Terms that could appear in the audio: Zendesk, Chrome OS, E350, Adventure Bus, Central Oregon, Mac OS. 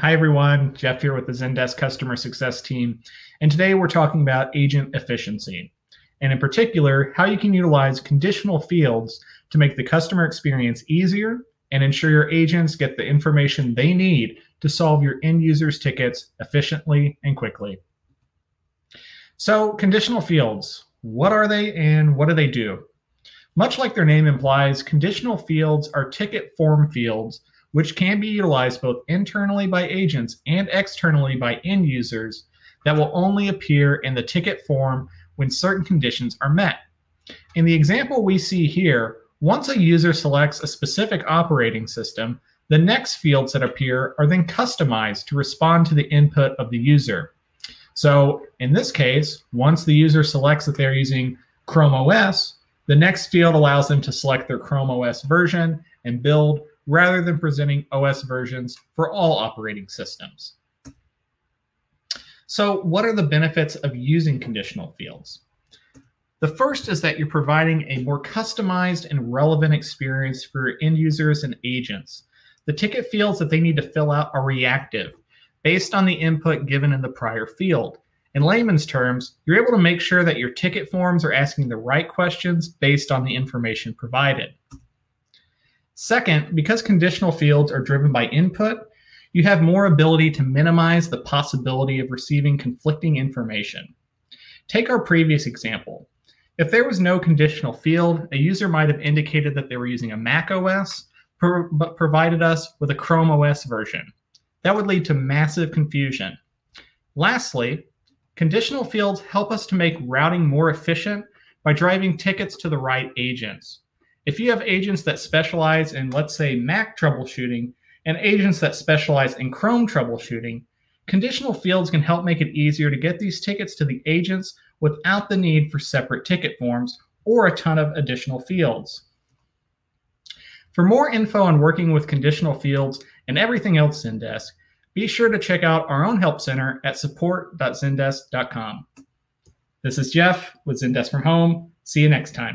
Hi everyone, Jeff here with the Zendesk Customer Success team, and today we're talking about agent efficiency, and in particular, how you can utilize conditional fields to make the customer experience easier and ensure your agents get the information they need to solve your end users' tickets efficiently and quickly. So conditional fields, what are they and what do they do? Much like their name implies, conditional fields are ticket form fields which can be utilized both internally by agents and externally by end users that will only appear in the ticket form when certain conditions are met. In the example we see here, once a user selects a specific operating system, the next fields that appear are then customized to respond to the input of the user. So in this case, once the user selects that they're using Chrome OS, the next field allows them to select their Chrome OS version and build rather than presenting OS versions for all operating systems. So what are the benefits of using conditional fields? The first is that you're providing a more customized and relevant experience for your end users and agents. The ticket fields that they need to fill out are reactive, based on the input given in the prior field. In layman's terms, you're able to make sure that your ticket forms are asking the right questions based on the information provided. Second, because conditional fields are driven by input, you have more ability to minimize the possibility of receiving conflicting information. Take our previous example. If there was no conditional field, a user might have indicated that they were using a Mac OS, but provided us with a Chrome OS version. That would lead to massive confusion. Lastly, conditional fields help us to make routing more efficient by driving tickets to the right agents. If you have agents that specialize in, let's say, Mac troubleshooting and agents that specialize in Chrome troubleshooting, conditional fields can help make it easier to get these tickets to the agents without the need for separate ticket forms or a ton of additional fields. For more info on working with conditional fields and everything else Zendesk, be sure to check out our own help center at support.zendesk.com. This is Jeff with Zendesk from Home. See you next time.